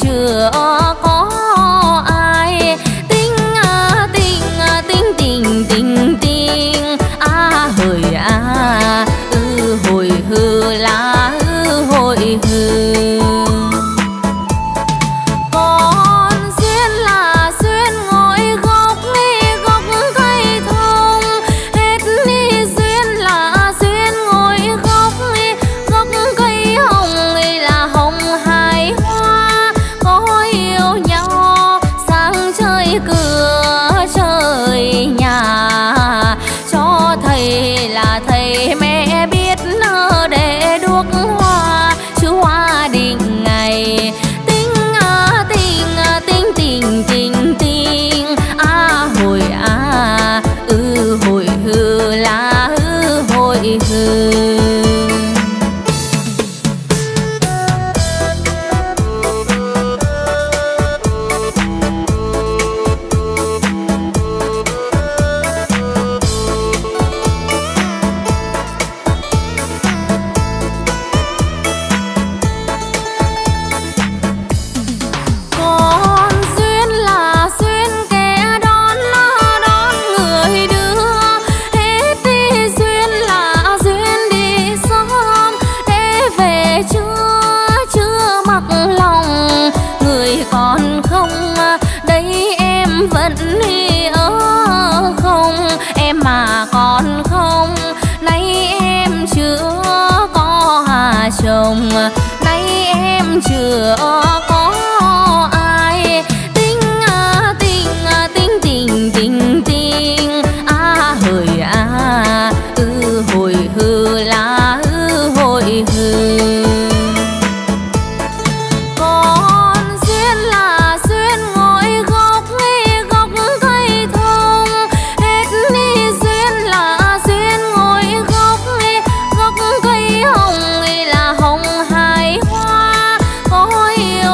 chưa có ai tính tình tình tình tình tình a hời a ư hồi hư lá ư hồi hư. Con duyên là duyên ngồi gốc cây thông, hết ni duyên là duyên ngồi gốc cây hồng là hồng hài hoa. Có yêu nhau sang chơi cửa chơi nhà, cho thầy là thầy mẹ biết nở để đuốc hoa chứ hoa đình ngày. Tình tình tình a hồi a ư hồi hư lá ư hồi hư. Chồng nay em chưa có ai tính tình a hời a ư hồi hư lá ư hồi hư. Con duyên là duyên ngồi gốc cây thông, hết ni duyên là duyên ngồi gốc cây hồng là hồng hài hoa. Có yêu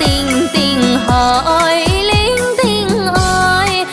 tình tình hỡi lính tình ơi,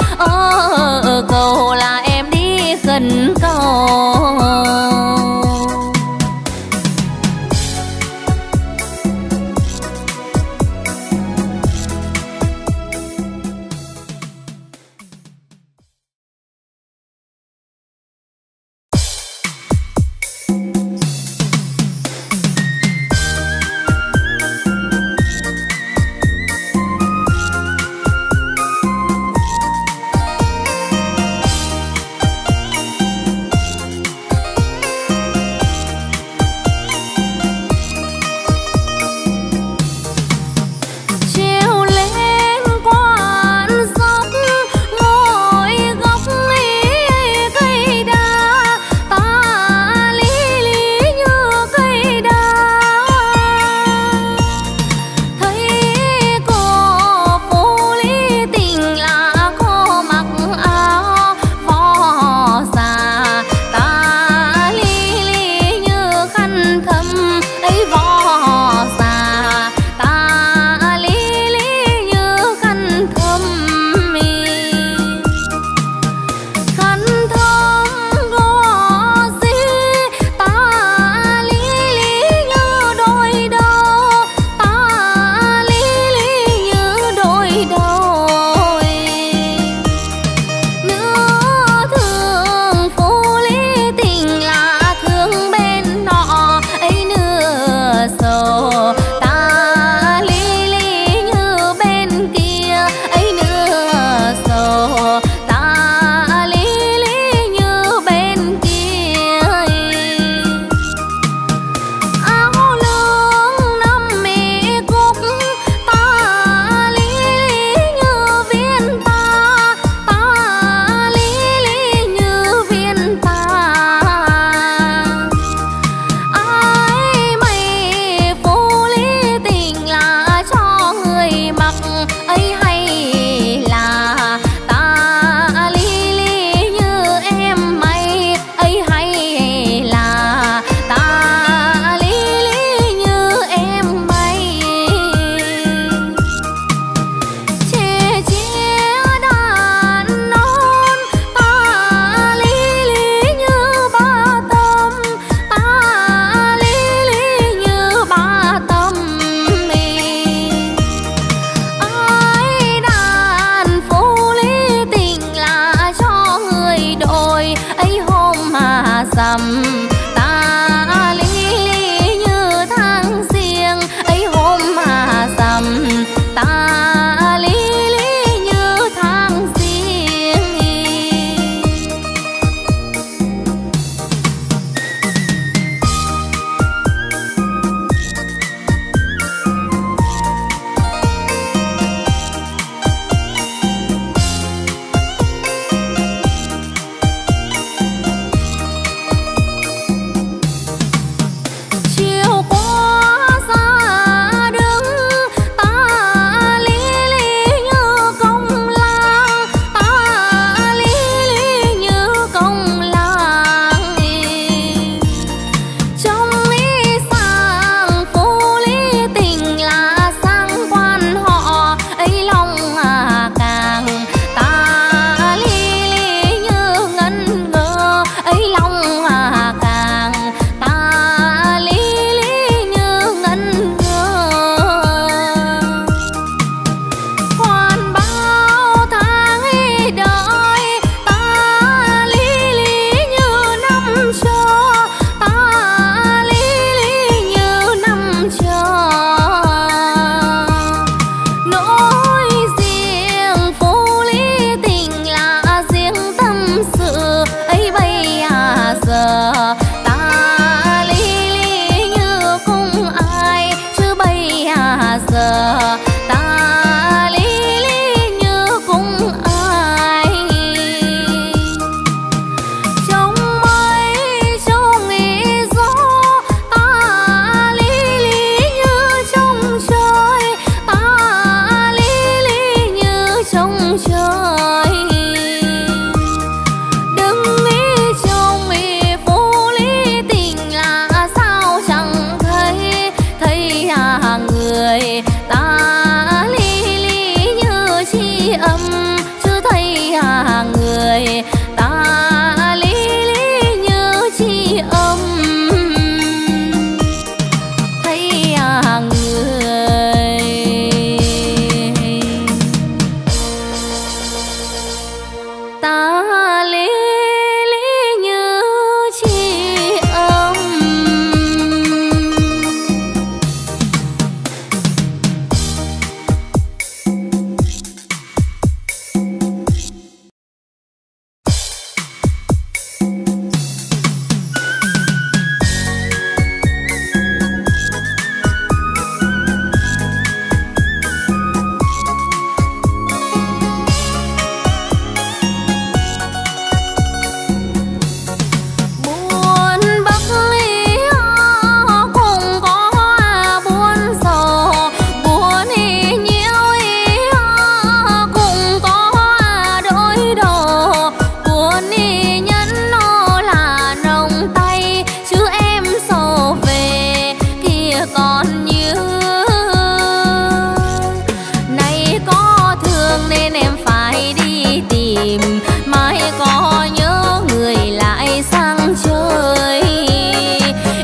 thương nên em phải đi tìm, mai có nhớ người lại sang chơi.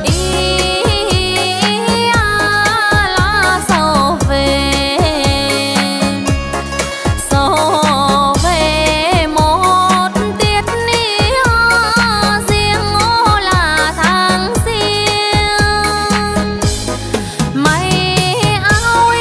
Ý à, lá sầu về một tiết ní à, riêng ô là tháng riêng. Mày hãy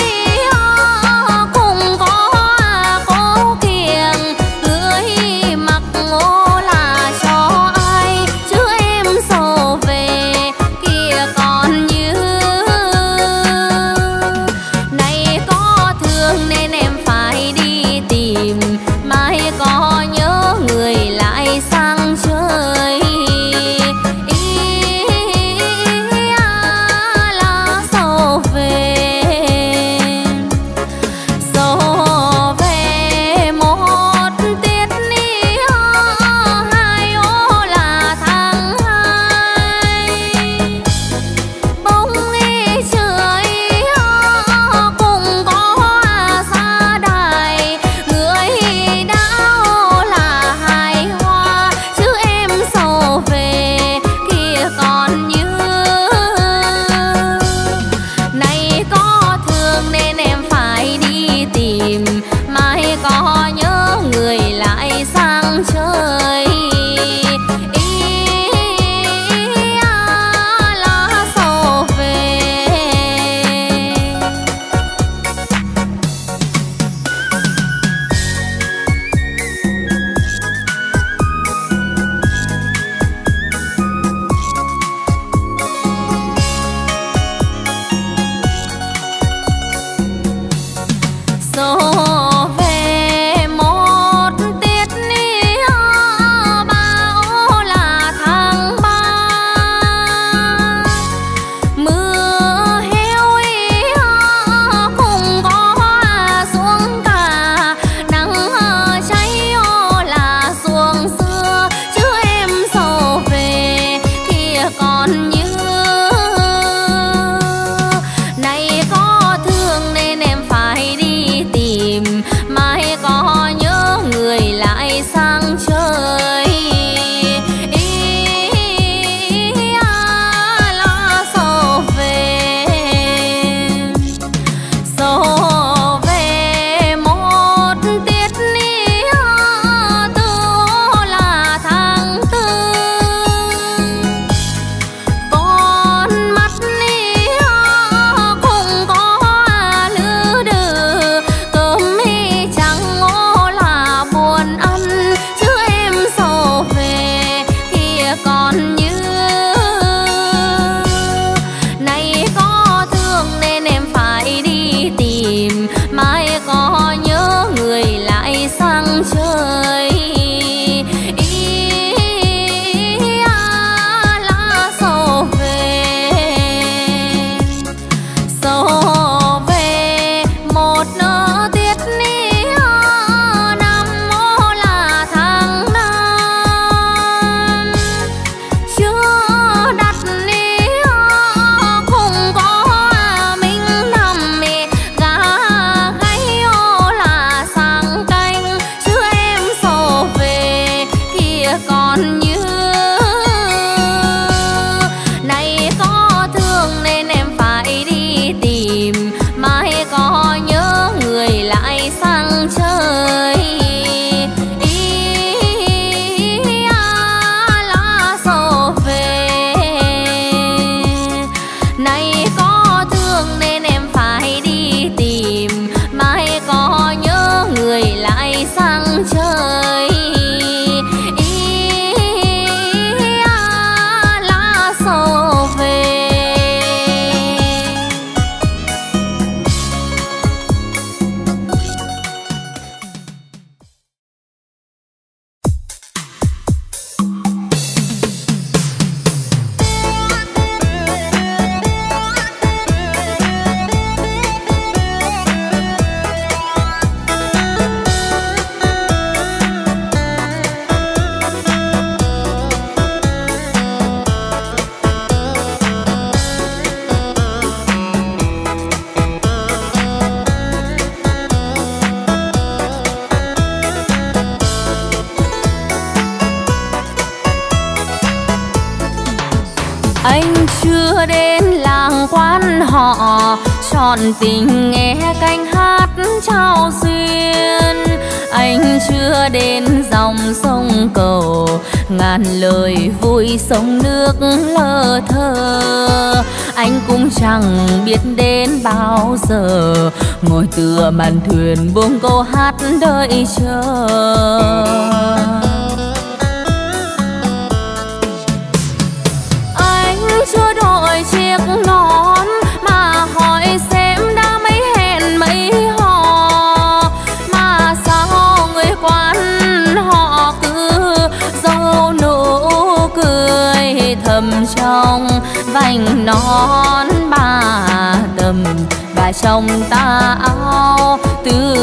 Anh chưa đến làng quan họ, trọn tình nghe canh hát trao duyên. Anh chưa đến dòng sông cầu, ngàn lời vui sông nước lơ thơ. Anh cũng chẳng biết đến bao giờ, ngồi tựa màn thuyền buông câu hát đợi chờ. Chưa đội chiếc nón mà hỏi xem đã mấy hẹn mấy hò, mà sao người quan họ cứ dâu nụ cười thầm trong vành nón bà tầm. Bà trong ta áo tứ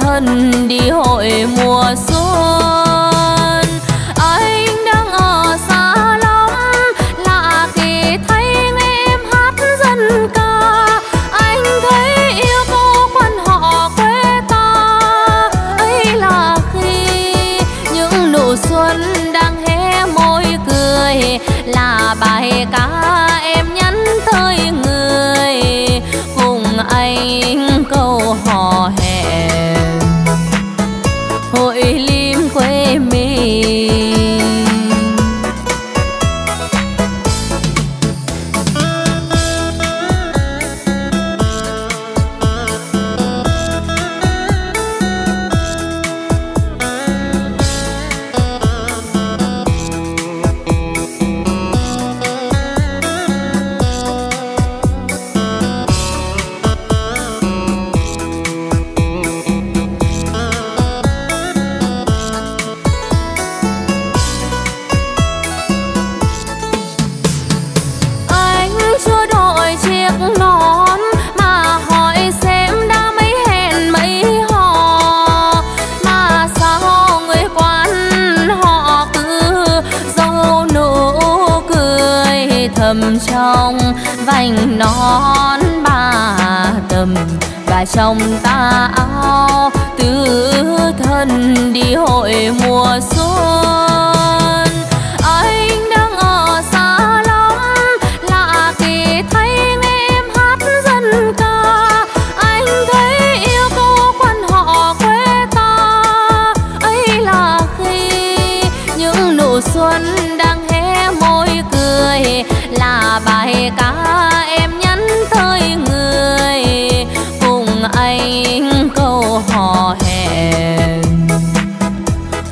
thân đi hội mùa xuân. Anh đang ở xa là bài ca em nhắn tới người, cùng anh câu hò hè hội lim quê mình. Thầm trong vành nón bà tầm, bà trong ta áo tứ thân đi hội mùa xuân. Anh đang ở xa lắm, lạ kỳ thấy nghe em hát dân ca. Anh thấy yêu cô quan họ quê ta, ấy là khi những nụ xuân đang hé môi cười. Là bài ca em nhắn tới người, cùng anh câu hò hẹn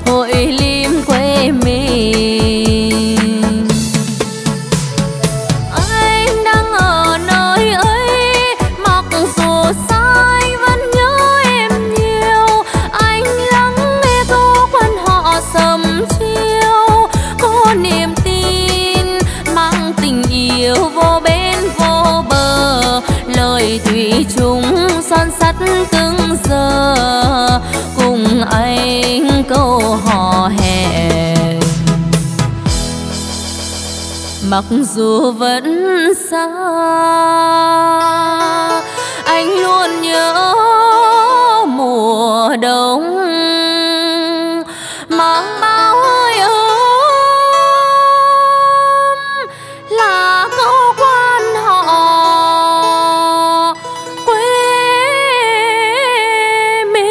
hội lim quê mình. Anh đang ở nơi ấy, mặc dù xa anh vẫn nhớ em nhiều. Anh lắng nghe câu quan họ sầm chiêu, có niềm tình yêu vô bên vô bờ, lời thủy chung son sắt cứng giờ, cùng anh câu hò hẹn mặc dù vẫn xa. Anh luôn nhớ mùa đông mang bao hơi là câu quan họ quê mình.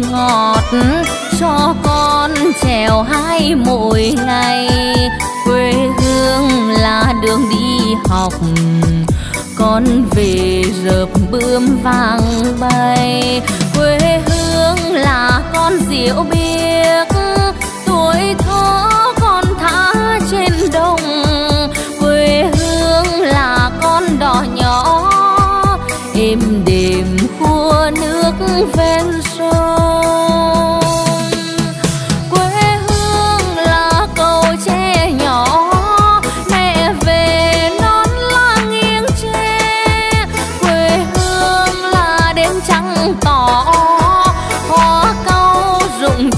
ngọt cho con trèo hai mỗi ngày. Quê hương là đường đi học, con về rợp bươm vàng bay. Quê hương là con rượu biếc, tuổi thơ con thả trên đồng. Quê hương là con đò nhỏ, êm đềm khua nước ven sông.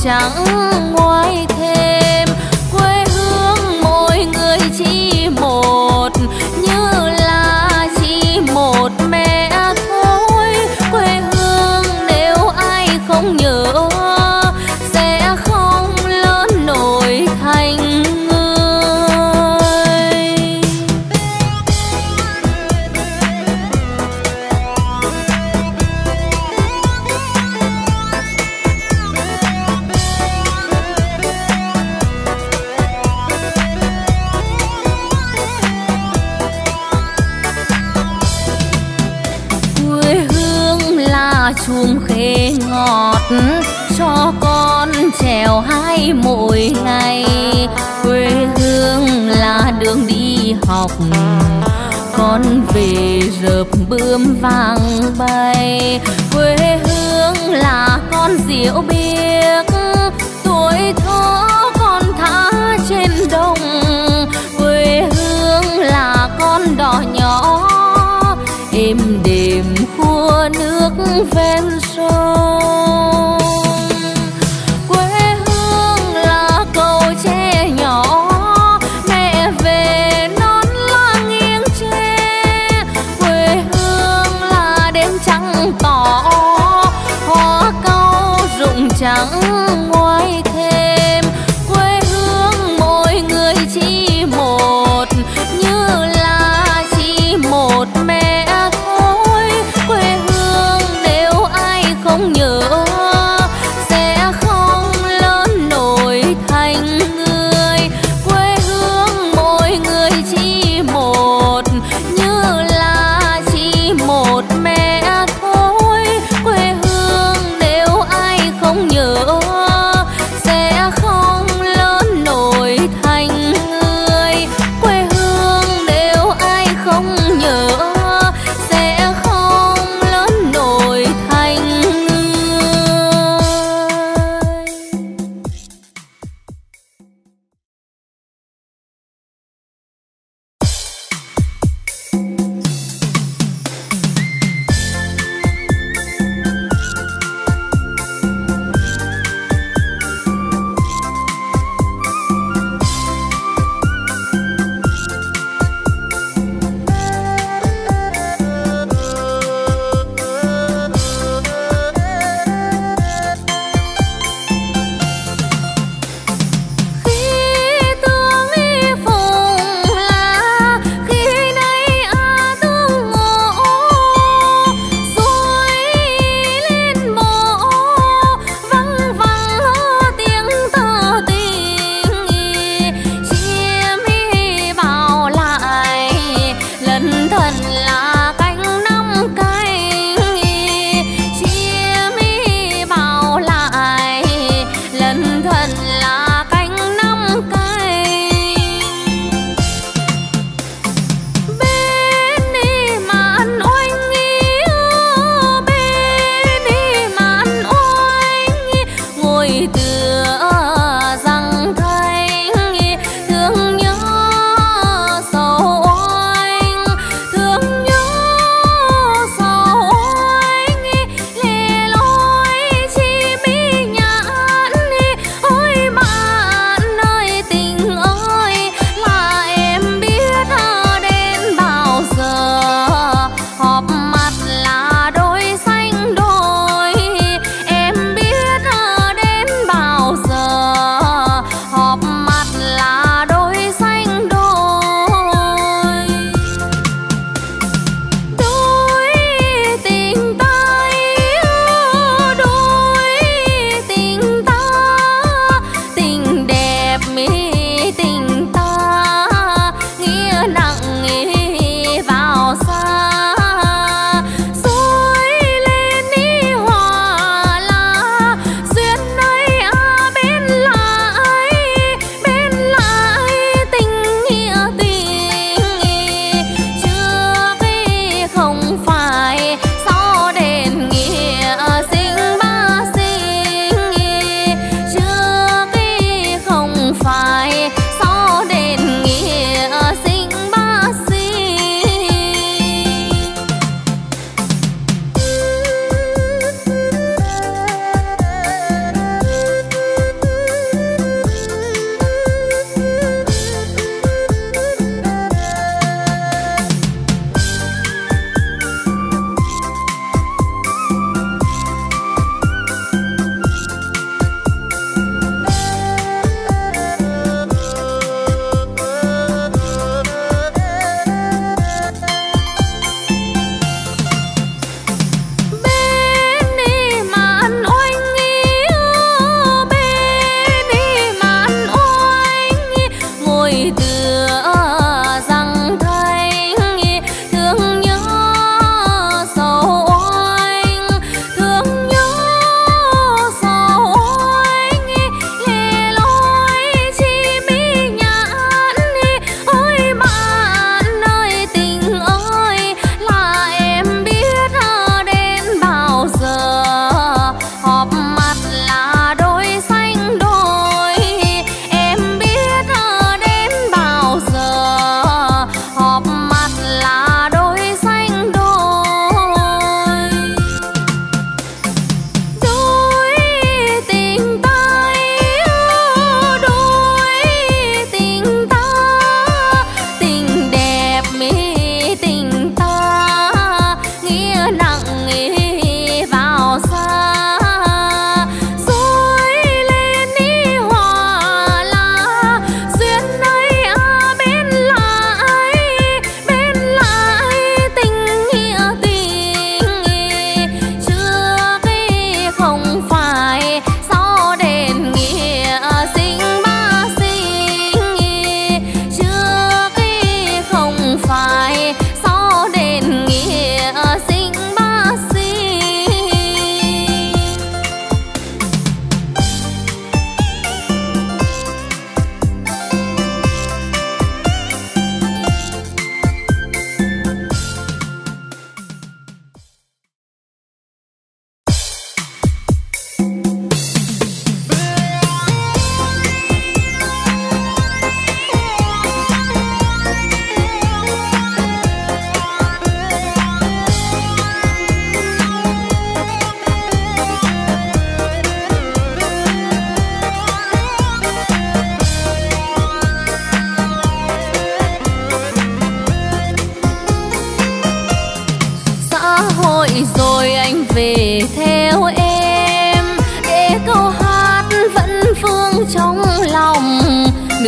Trắng ngoài thêm quê hương mỗi người chỉ một, như là chỉ một mẹ thôi. Quê hương nếu ai không nhớ sẽ không lớn nổi thành người. Chùm khê ngọt cho con trèo hai mỗi ngày. Quê hương là đường đi học, con về rợp bươm vàng bay. Quê hương là con rượu biếc, tuổi thơ con thả trên đồng. Quê hương là con đò nhỏ, êm đềm khua nước ven sông. Quê hương là cầu tre nhỏ, mẹ về nón lá nghiêng tre. Quê hương là đêm trăng tỏ, hoa cau rụng trắng.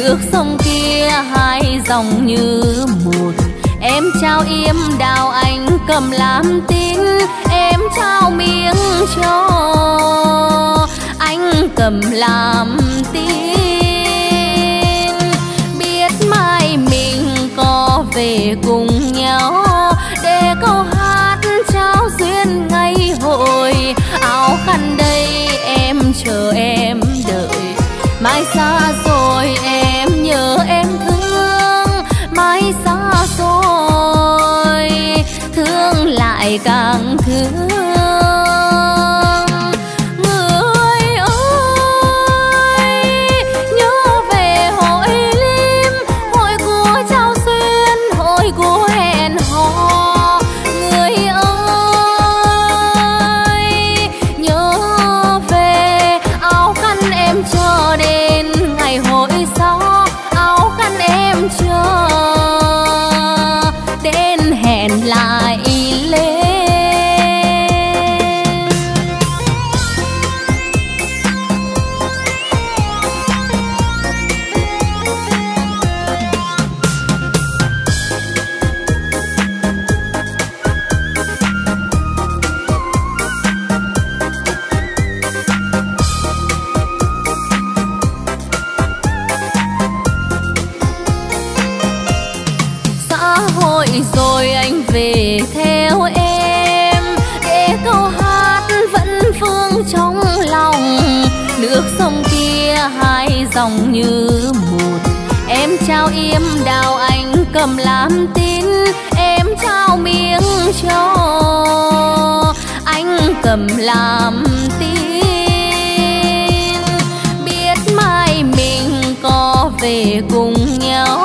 nước sông kia hai dòng như một. Em trao yếm đào anh cầm làm tín, em trao miếng cho anh cầm làm tin. Biết mai mình có về cùng nhau để câu hát trao duyên ngày hội. Áo khăn đây em chờ em đợi, mai xa rồi em nhớ em thương, mai xa rồi thương lại càng thương. Dòng như một, em trao yếm đào anh cầm làm tín, em trao miếng cho anh cầm làm tin. Biết mai mình có về cùng nhau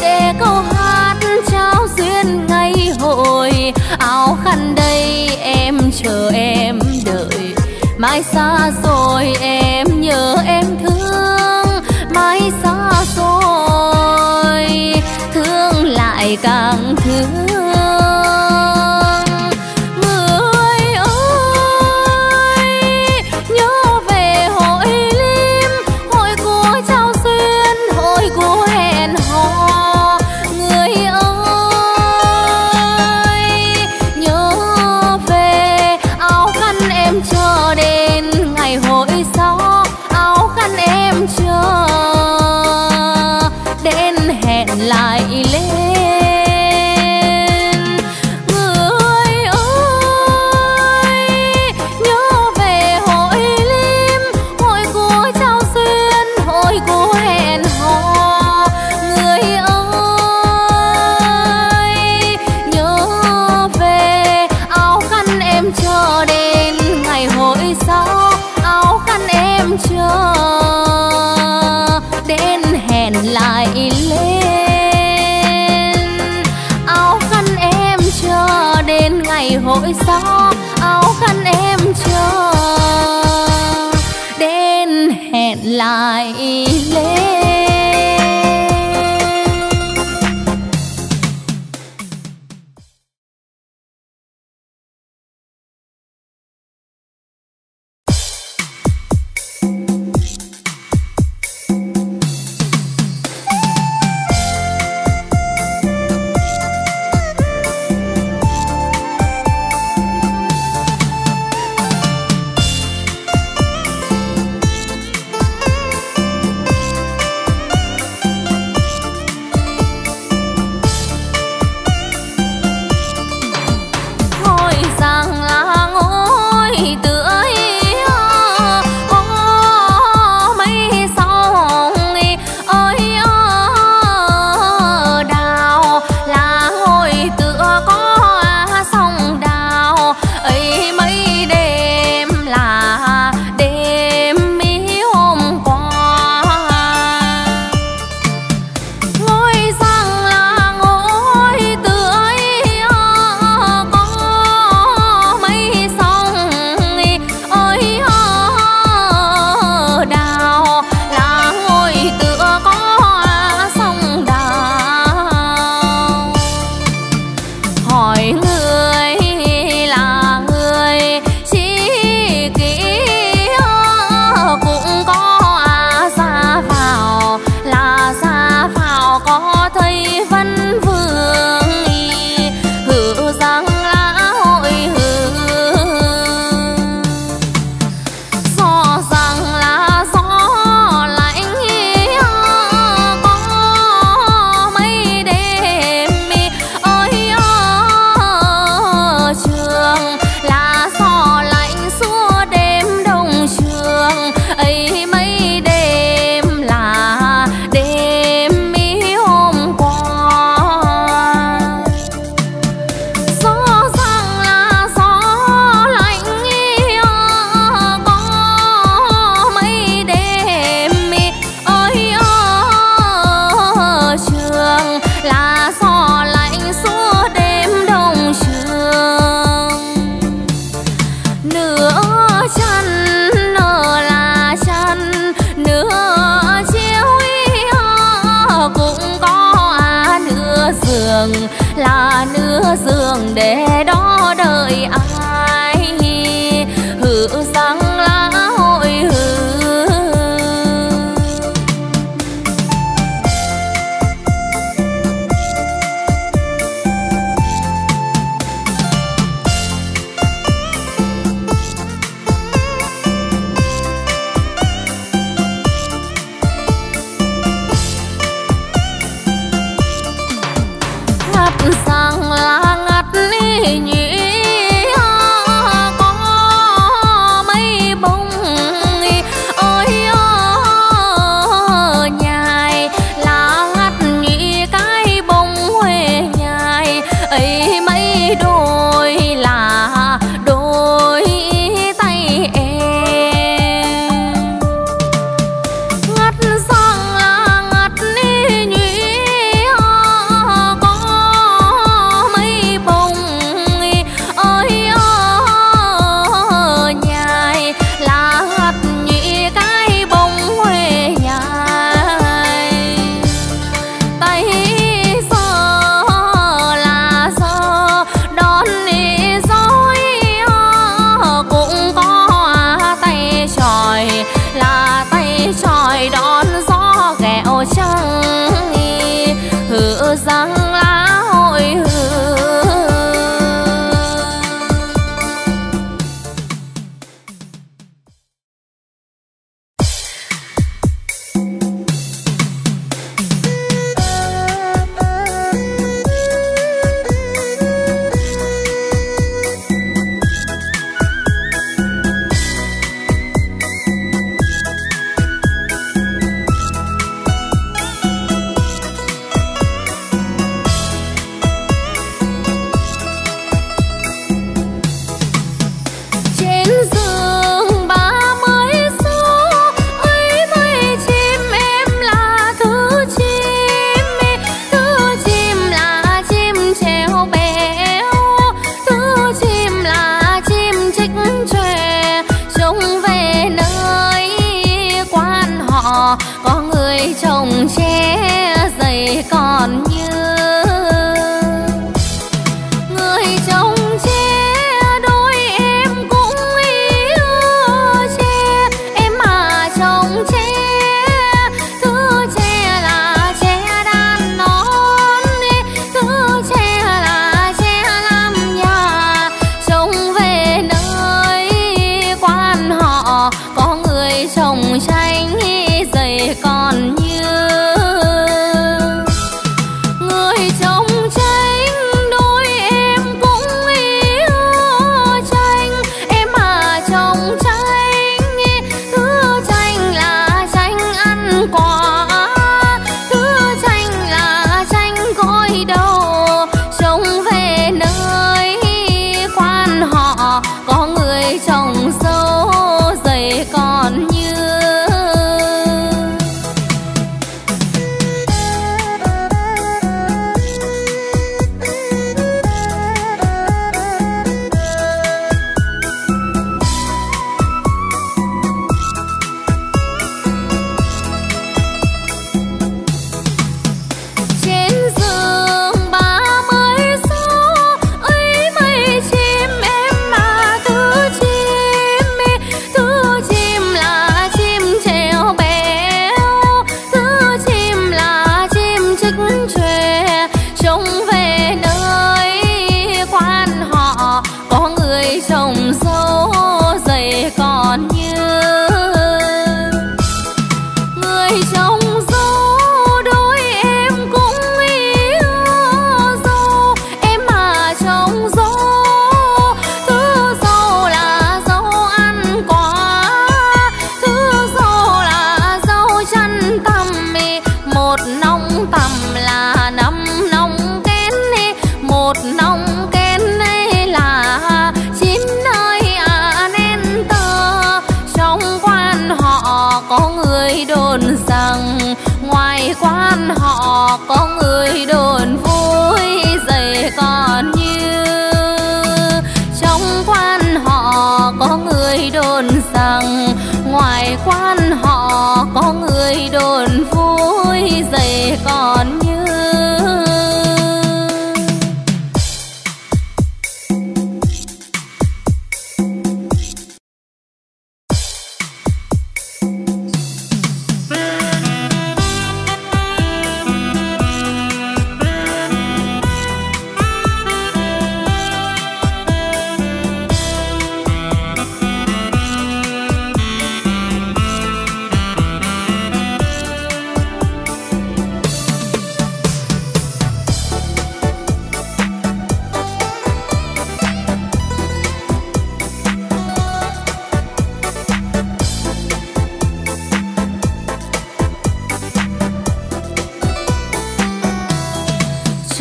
để câu hát trao duyên ngày hội. Áo khăn đây em chờ em đợi, mai xa rồi em nhớ em thương, mai xa xôi thương lại càng thương. Người ơi nhớ về hội Lim, hội của trao duyên, hội của hẹn hò. Người ơi nhớ về áo khăn em chờ đến ngày hội sau, áo khăn em chờ đến hẹn lại lên. Người ơi nhớ về hội Lim, hội của trao duyên, hội của hẹn hò. Người ơi nhớ về áo khăn em chờ đến ngày hội sau, áo khăn em chờ đến hẹn lại lên. Áo khăn em chờ đến ngày hội sau, áo khăn em chờ đến hẹn lại lên. lần là nửa giường để đó đợi ai hữu rằng lá hội hữu.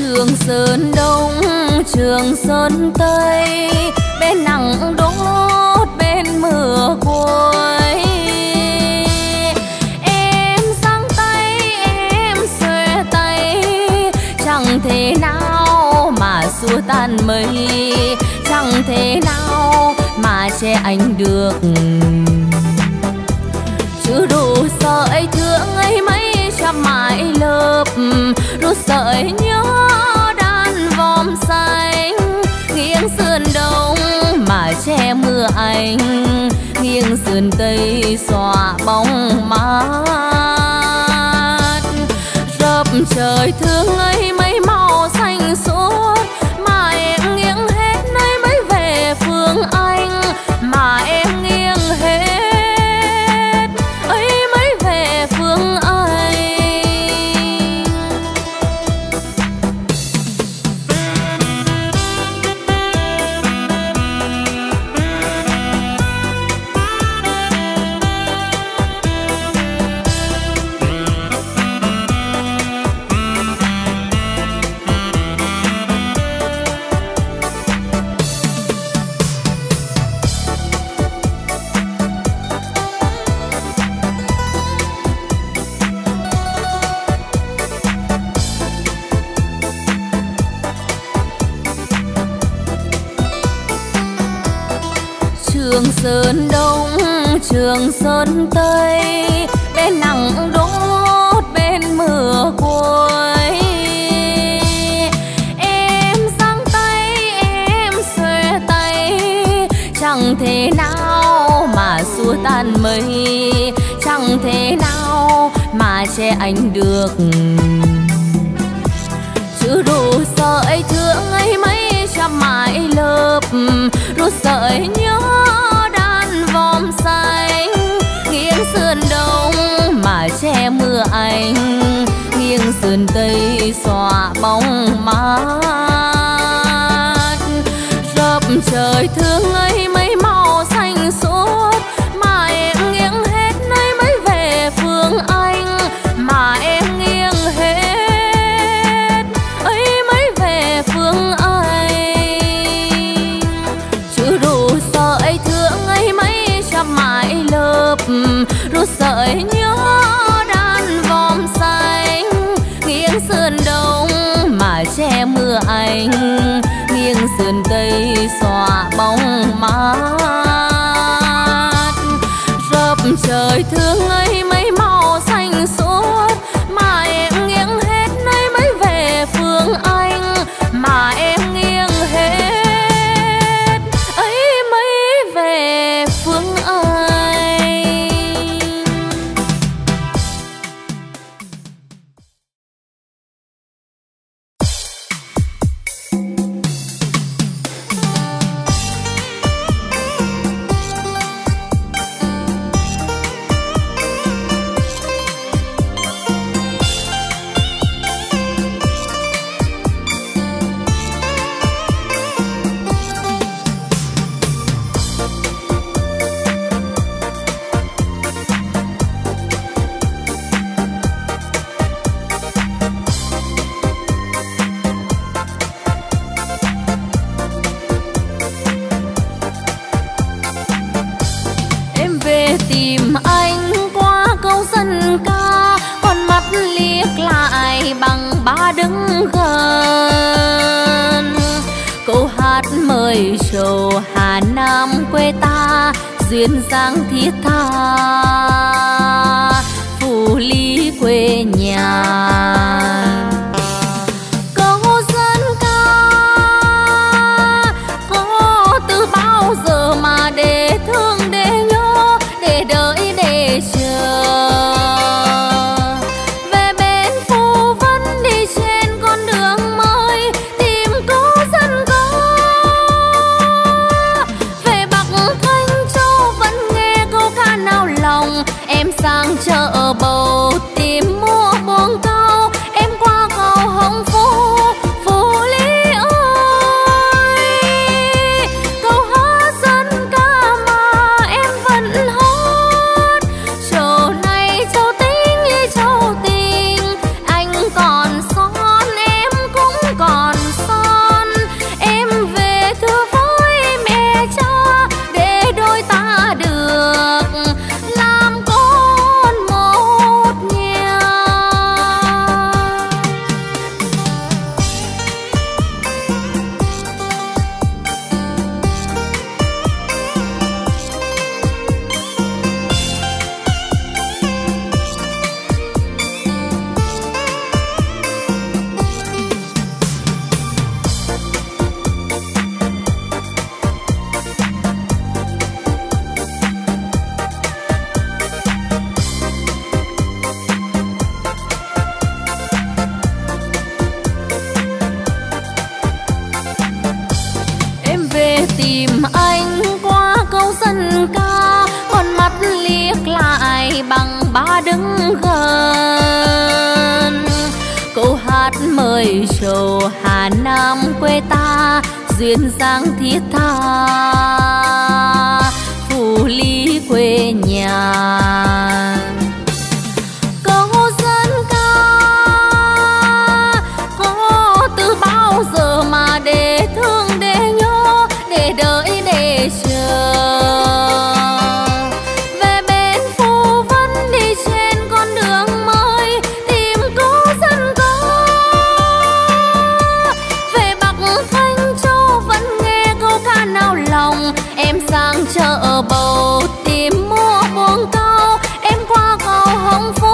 Trường Sơn Đông, Trường Sơn Tây, bên nắng đốt, bên mưa cuối. Em giang tay, em xòe tay, chẳng thể nào mà xua tan mây, chẳng thể nào mà che anh được. Chứ đủ sợi thương ấy mấy trăm mãi lớp, rút sợi nhớ đan vòm xanh, nghiêng sườn đông mà che mưa anh, nghiêng sườn tây xòa bóng mát. Rập trời thương ấy mấy màu xanh suốt, mà em nghiêng hết nơi mới về phương Anh, mà em nghiêng hết Sơn Đông, Trường Sơn Tây, bên nắng đốt, bên mưa cuối. Em giang tay, em xòe tay, chẳng thể nào mà xua tan mây, chẳng thể nào mà che anh được. Chứ đủ sợi thương ấy mấy trăm mãi lớp, rút sợi nhớ vòm xanh, nghiêng sườn đông mà che mưa anh, nghiêng sườn tây xòa bóng mát. Rập trời thương ấy mấy màu xanh suốt, mà em nghiêng hết nơi mới về phương Anh, mà em nghiêng hết ấy mới về phương Anh. Chứ đủ sợi thương ấy mấy mãi lớp, rút sợi nhớ đan vòm xanh, nghiêng sườn đông mà che mưa anh, nghiêng sườn tây xòa bóng mát. Rập trời thương ấy mấy màu xanh suốt, mà em nghiêng hết nơi mới về phương Anh, mà em nghiêng hết Châu Hà Nam quê ta, duyên dáng thiết tha Phủ Lý quê nhà. Câu dân ca có từ bao giờ mà để thương, để nhớ, để đợi, để chờ. Về bên Phú Vân đi trên con đường mới, tìm cố dân ca. Em sang chợ bầu tìm mua buông câu, em qua tìm anh qua câu dân ca, con mắt liếc lại bằng ba đứng gần. Câu hát mời trầu Hà Nam quê ta duyên dáng thiết tha, phủ lý quê nhà. Câu dân ca có từ bao giờ mà để thương, để nhớ, để đợi, để chờ. Về bên Phú Vân đi trên con đường mới tìm câu dân ca. Về Bắc Thanh Châu vẫn nghe câu ca nao lòng, em sang chợ bầu tìm mua buông câu, em qua cầu Hồng Phú.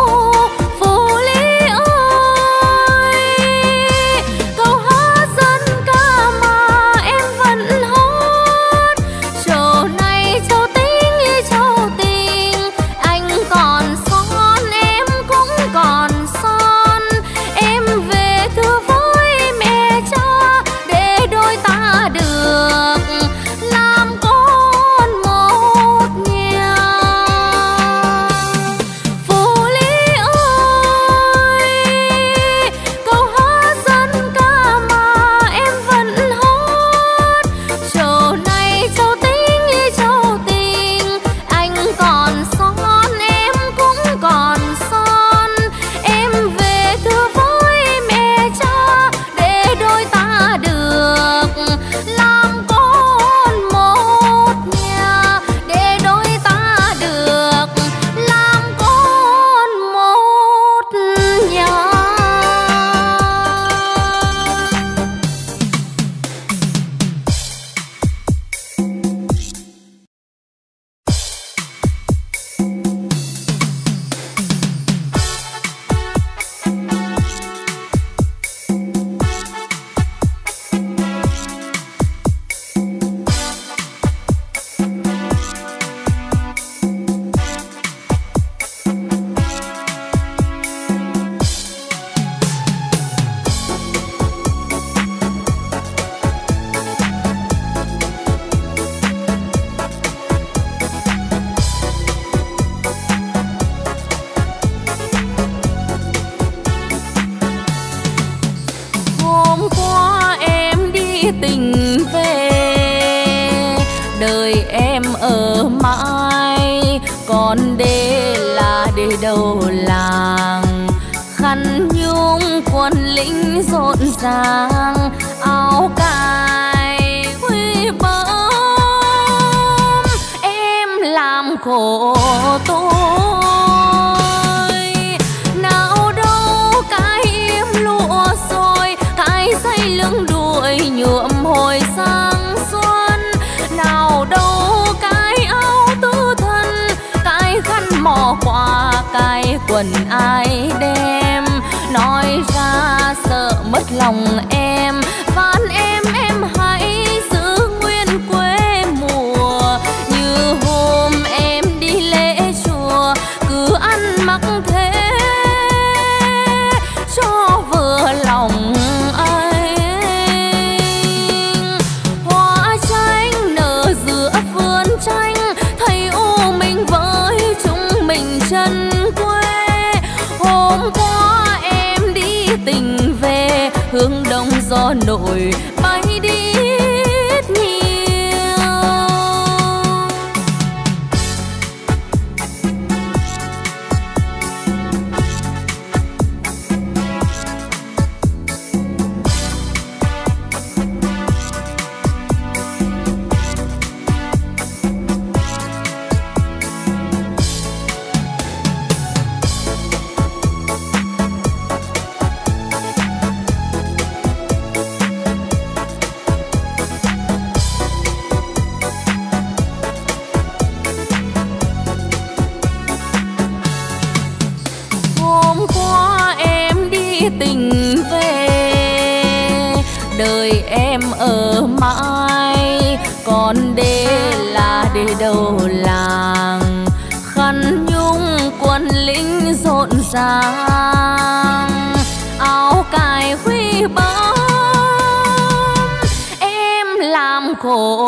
khổ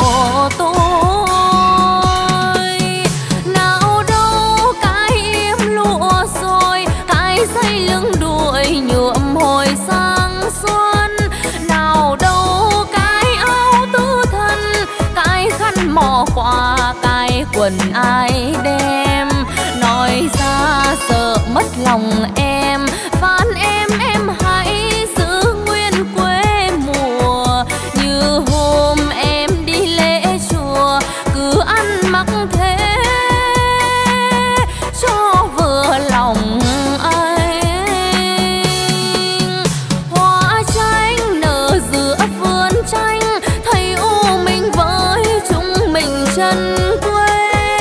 tôi. Nào đâu cái im lụa rồi, cái dây lưng đuổi nhuộm hồi sang xuân. Nào đâu cái áo tứ thân, cái khăn mò quà, cái quần ai đem. Nói ra sợ mất lòng em, phán em hãy giữ nguyên quê mùa. Như hôm em đi lễ chùa, cứ ăn mặc thế cho vừa lòng anh. Hoa tranh nở giữa vườn tranh, thấy u mình với chúng mình chân quê.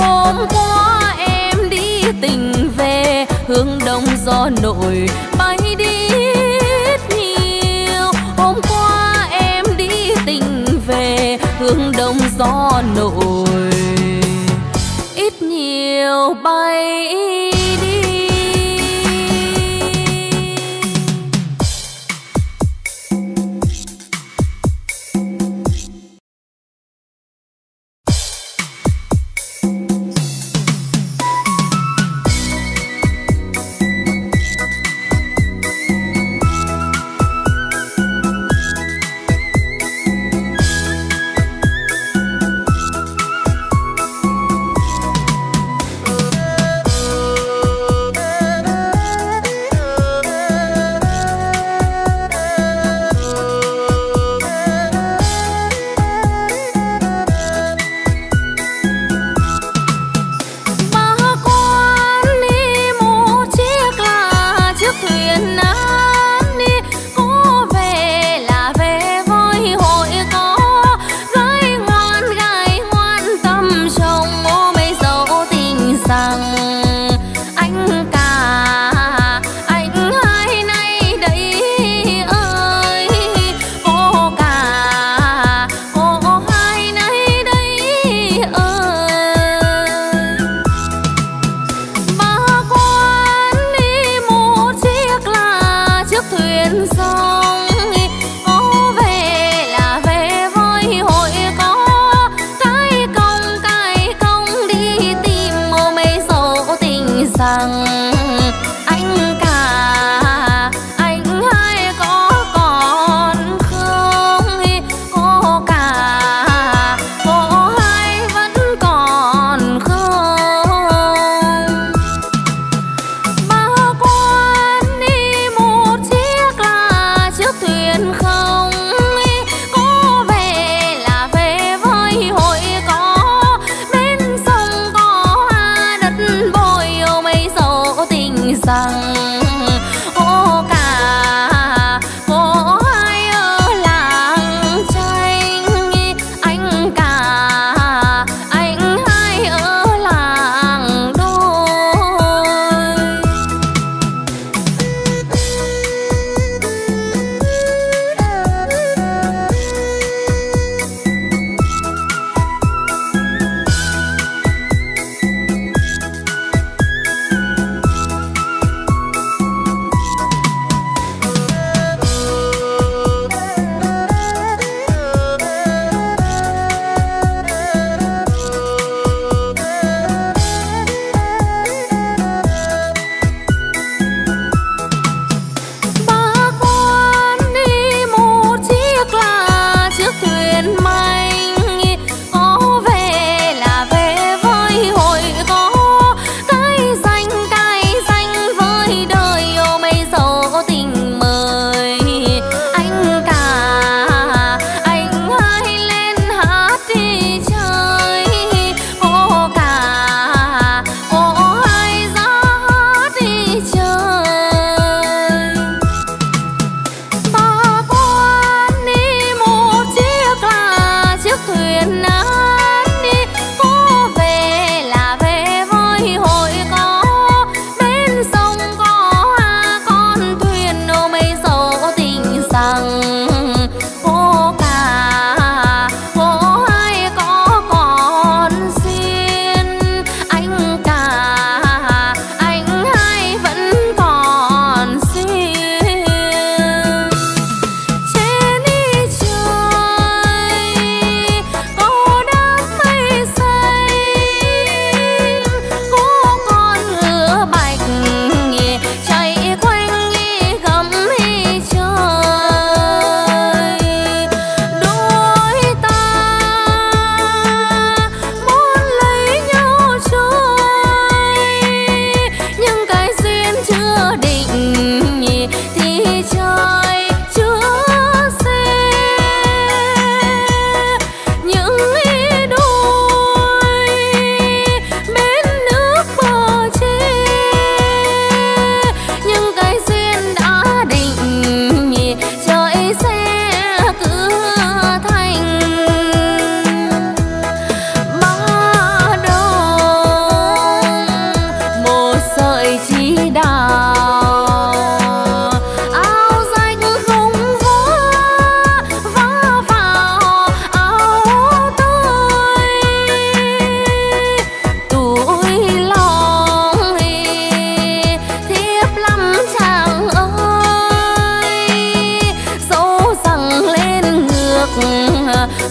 Hôm qua em đi tình về, hướng đông gió nổi bay đi nhiều. Hôm qua em đi tình về, hướng đông gió nổi ít nhiều bay đi.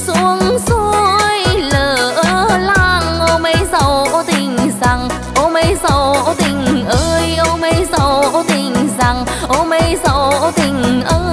xuống suối lỡ làng. Ô mấy dầu tình rằng, ô mấy dầu tình ơi, ô mấy dầu tình rằng, ô mấy dầu tình ơi.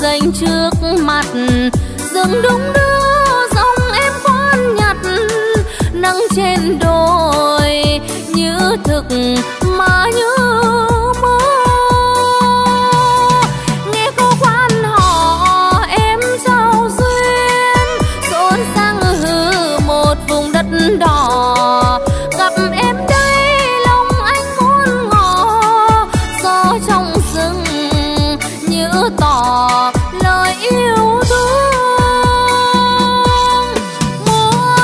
Dành trước mặt rừng đung đưa dòng em quan nhặt, nắng trên đồi như thực mà như mơ. Nghe cô quan họ em trao duyên rộn ràng hư một vùng đất đỏ. Gặp em đây lòng anh muốn ngỏ, gió trong rừng như tỏ lời yêu thương. Mùa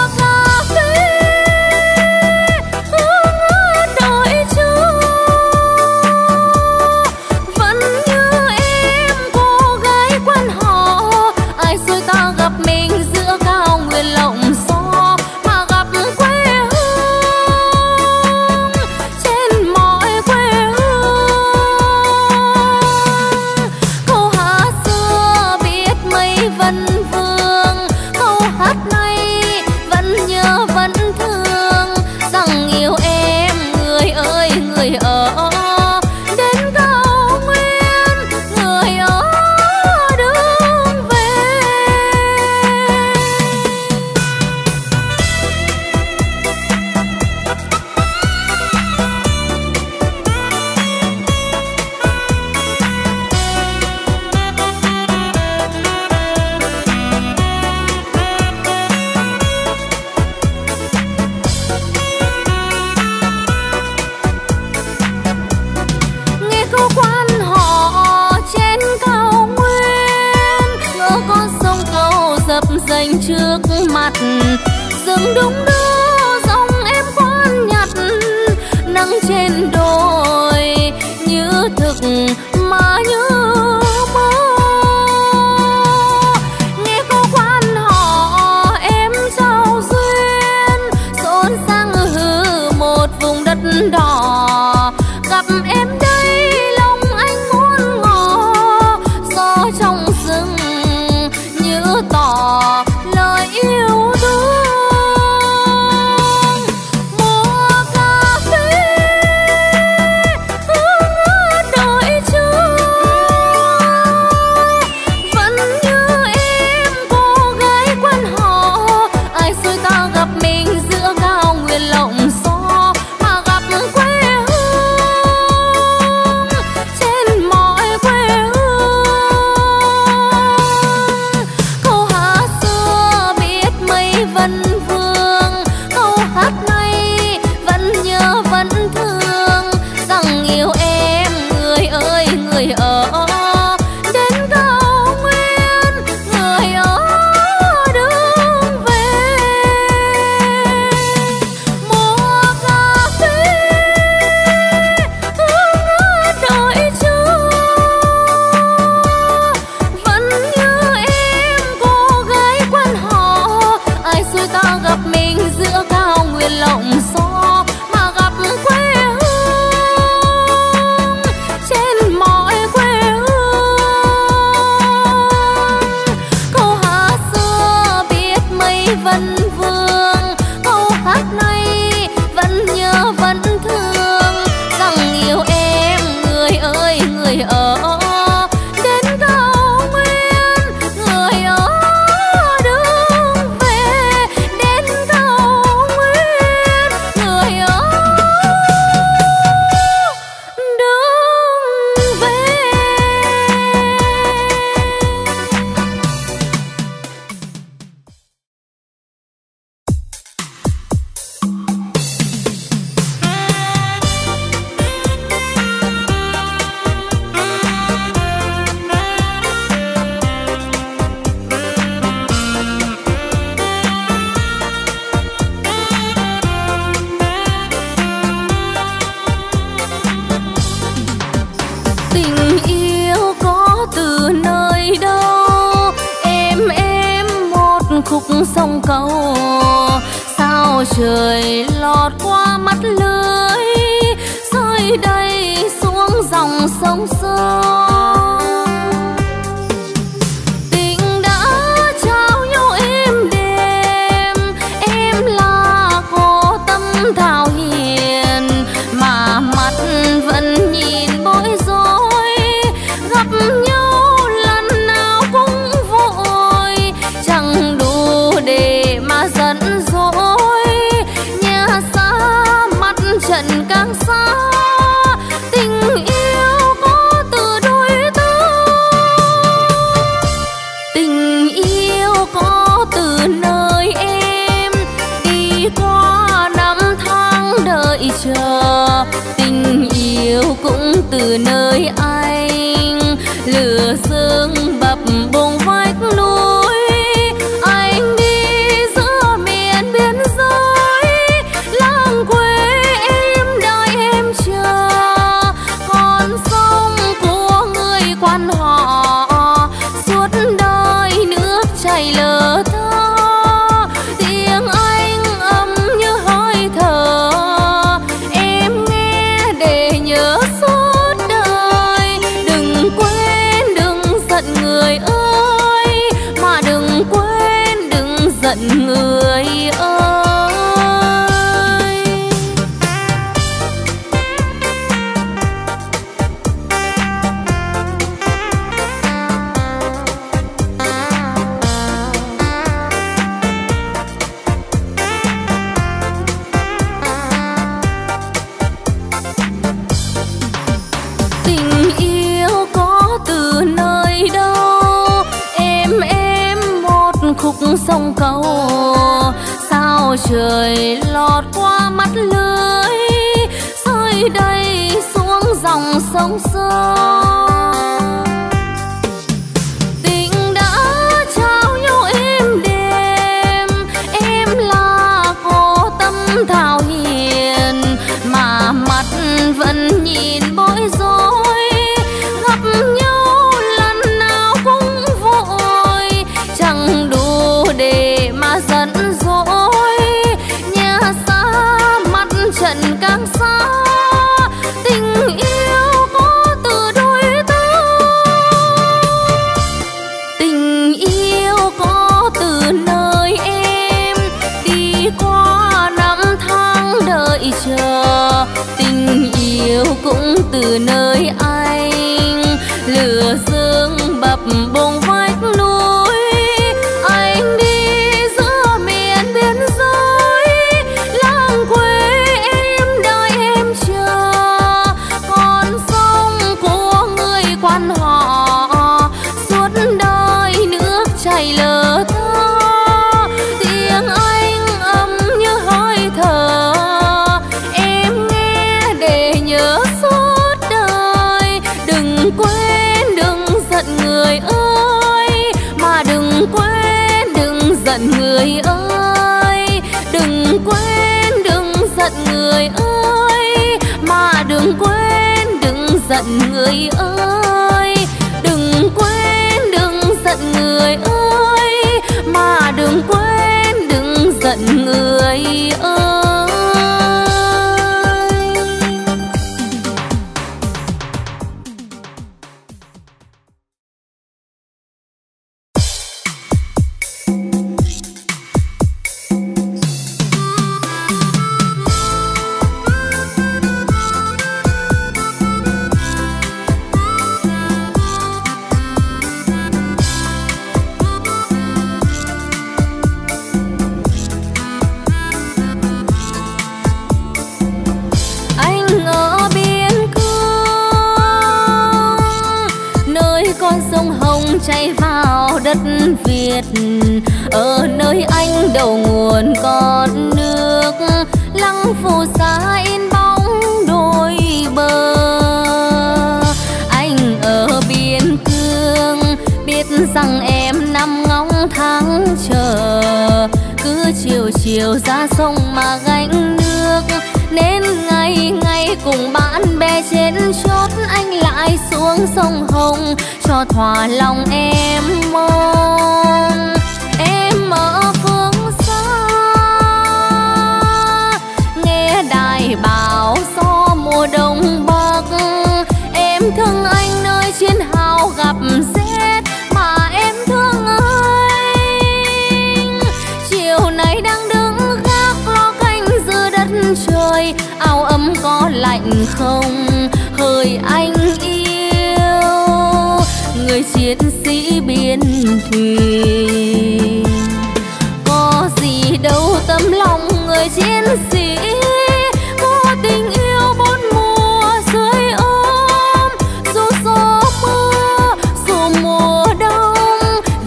trước mặt dừng đúng đó dòng em quan nhặt nắng trên đồi như thực mà như mơ nghe cô quan họ em trao duyên xôn sang hư một vùng đất đỏ gặp em đây lòng anh muốn ngỏ gió trong rừng như tỏ lời yêu thương mùa cà phê hương đợi chưa vẫn như em cô gái quan họ ai xui ta gặp mình giữa cao nguyên lộng gió mà gặp quê hương trên mọi quê hương câu hát xưa biết mấy vân vương câu hát nay vẫn nhớ vẫn thương rằng yêu em người ơi người ở đến cao nguyên người ở đường về mùa cà phê hương đợi chưa vẫn như em cô gái quan họ ai xui ta gặp mình giữa cao nguyên lộng gió mà gặp quê hương trên mọi quê hương câu hát xưa biết mấy vân vương câu hát nay vẫn nhớ vẫn thương rằng yêu em người ơi người ở đến cao nguyên người ở đường về đến cao nguyên người ở đường về tình yêu có từ nơi đâu em một khúc sông cầu sao trời lọt qua mắt lưới rơi đây xuống dòng sông sâu tình đã trao nhau êm đêm em là cô tâm thảo hiền mà mắt vẫn nhìn bối rối gặp nhau lần nào cũng vội chẳng đủ để mà giận dỗi nhà xa mắt trận càng xa tình yêu có từ đôi ta tình yêu có từ nơi em đi qua năm tháng đợi chờ tình yêu cũng từ nơi anh lửa sương bập bùng vách núi anh đi giữa miền biên giới làng quê em đợi em chờ con sông của người quan họ suốt đời nước chảy lờ thơ tiếng anh ấm như hơi thở em nghe để nhớ suốt đời đừng quên người ơi mà đừng quên đừng giận người ơi tình yêu có từ nơi đâu em một khúc sông cầu sao trời lọt qua mắt lưới rơi đây xuống dòng sông sâu tình đã trao nhau êm đềm cũng từ nơi anh, lửa dương bập bùng vách núi. Anh đi giữa miền biên giới, làng quê em đợi em chờ. Con sông của người quan họ, suốt đời nước chảy lờ thơ. Tiếng anh ấm như hơi thở, em nghe để nhớ suốt đời. Đừng quên, đừng giận người ơi, mà đừng quên, đừng giận người ơi. Đừng quên, đừng giận người ơi, mà đừng quên, đừng giận người ơi. Đừng quên, đừng giận người ơi, mà đừng quên, đừng giận người ơi. Chạy vào đất Việt, ở nơi anh đầu nguồn con nước. Lăng phù sa in bóng đôi bờ. Anh ở biên cương, biết rằng em năm ngóng tháng chờ. Cứ chiều chiều ra sông mà gánh nước, nên ngày ngày cùng bạn bè trên chốt anh lại xuống sông Hồng cho thỏa lòng em mong. Em ở phương xa nghe đài báo gió mùa đông bắc, em thương anh nơi chiến hào gặp rét mà em thương anh. Chiều nay đang đứng gác lo canh giữa đất trời, áo ấm có lạnh không hỡi anh yêu, người chiến sĩ biên thùy. Có gì đâu tấm lòng người chiến sĩ, có tình yêu bốn mùa dưới ôm. Dù gió mưa, dù mùa đông,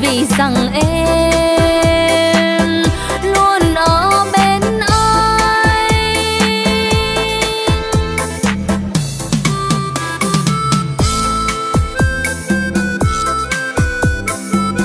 vì rằng em luôn ở bên anh. Em ở phương xa,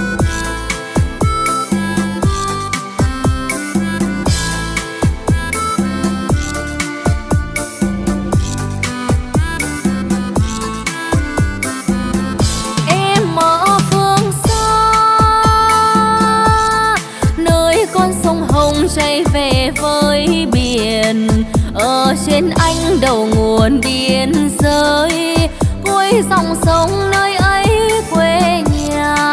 nơi con sông Hồng chảy về với biển. Ở trên anh đầu nguồn biên giới, cuối dòng sông nơi ấy quê nhà.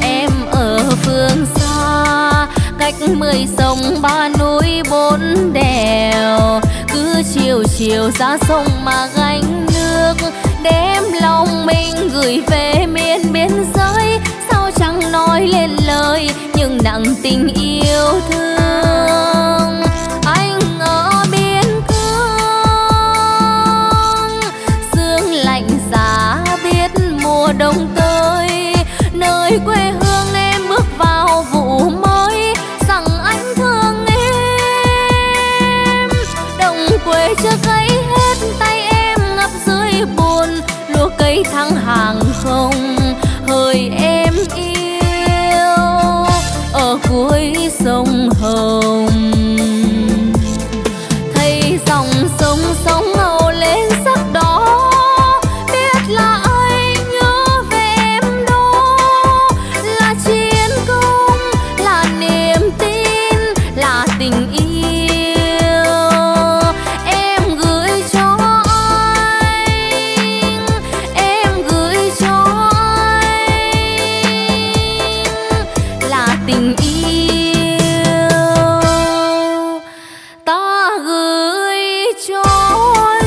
Em ở phương xa, cách 10 sông 3 núi 4 đèo. Cứ chiều chiều ra sông mà gánh nước, đem lòng mình gửi về miền biên giới. Sao chẳng nói lên lời nhưng nặng tình yêu thương. Anh ở biên cương, sương lạnh giá biết mùa đông tới. Nơi quê hương em bước vào vụ mới, rằng anh thương em. Đồng quê chưa cấy hết tay em ngập dưới buồn, lúa cây thăng hàng không hỡi em yêu. Ở cuối sông Hồng thấy dòng sông sóng ngầu lên sắc đỏ, biết là ai nhớ về em đó. Là chiến công, là niềm tin, là tình yêu em gửi cho anh, em gửi cho anh. Là tình yêu ta gửi cho anh.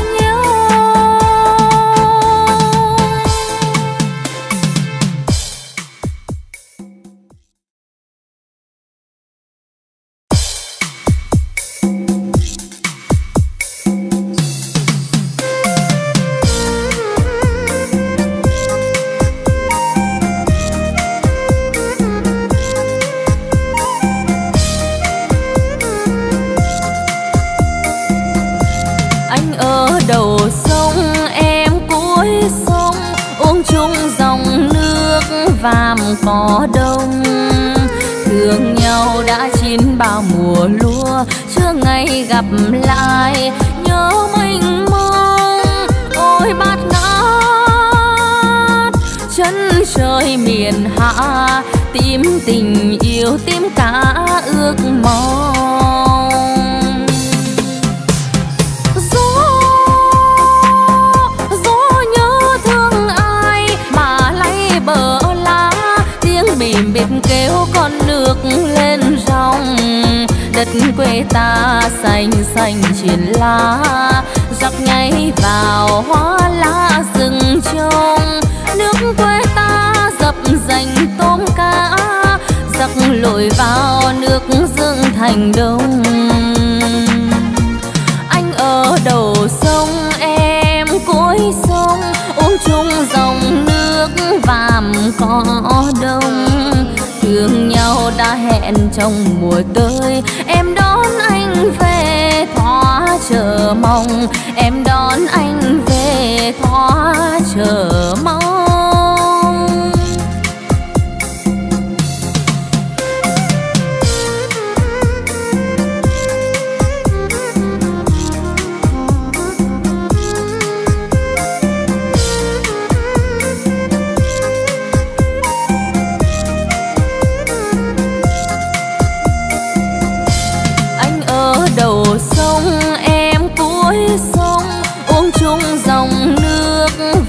chẳng có đông. Thương nhau đã chín bao mùa lúa, chưa ngày gặp lại nhớ mình mong. Ôi bát ngát chân trời miền hạ, tìm tình yêu tìm cả ước mong. Gió nhớ thương ai mà lay bờ lá, tiếng bìm bịch kêu con nước lên ròng. Đất quê ta xanh xanh triển lá, giặc nháy vào hoa lá rừng trông. Nước quê ta dập dành tôm cá, giặc lội vào nước Dương thành đông. Anh ở đầu sông em cuối sông, uống chung dòng nước vàm cỏ đông. Thương nhau đã hẹn trong mùa tới, em đón anh về thỏa chờ mong. Em đón anh về thỏa chờ mong.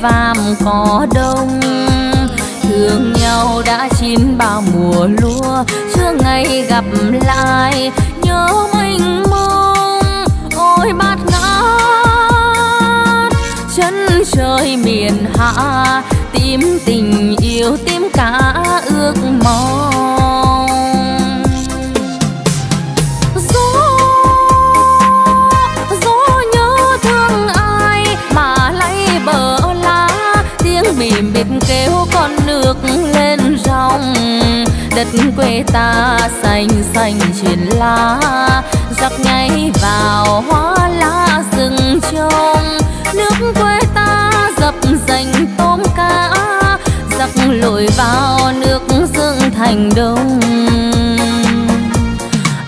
Vàm cỏ đông, thương nhau đã chín bao mùa lúa, chưa ngày gặp lại nhớ mình mong. Ôi bát ngát chân trời miền hạ, tìm tình yêu tìm cả ước mong. Gió nhớ thương ai mà lay bờ lá, tiếng bìm bịch kêu con nước lên ròng. Đất quê ta xanh xanh trên lá, giặc nháy vào hoa lá rừng trông. Nước quê ta dập dành tôm cá, giặc lội vào nước Dương thành đông.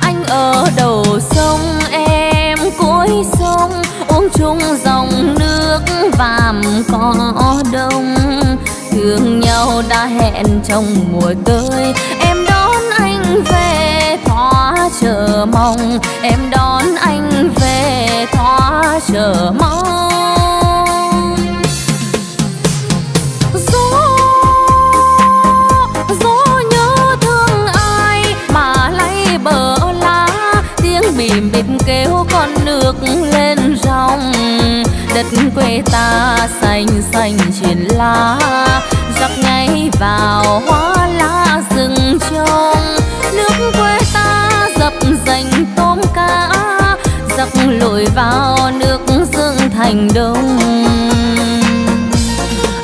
Anh ở đầu sông em cuối sông, uống chung dòng nước vàm cỏ đông. Thương nhau đã hẹn trong mùa tới, em đón anh về thỏa chờ mong. Em đón anh về thỏa chờ mong. Gió nhớ thương ai mà lay bờ lá, tiếng bìm bịch kêu con nước lên ròng. Đất quê ta xanh xanh trên lá, giặc nháy vào hoa lá rừng trông. Nước quê ta dập dành tôm cá, giặc lội vào nước Dương thành đông.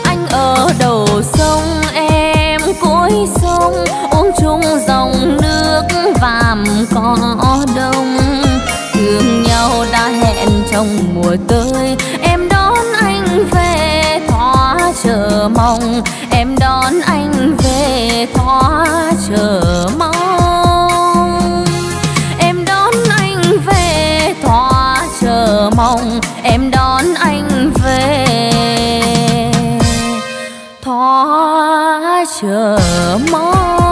Anh ở đầu sông em cuối sông, uống chung dòng nước vàm cỏ đông. Thương nhau đã hẹn trong mùa tới, em đón anh về thỏa chờ mong. Em đón anh về thỏa chờ mong. Em đón anh về thỏa chờ mong. Em đón anh về thỏa chờ mong.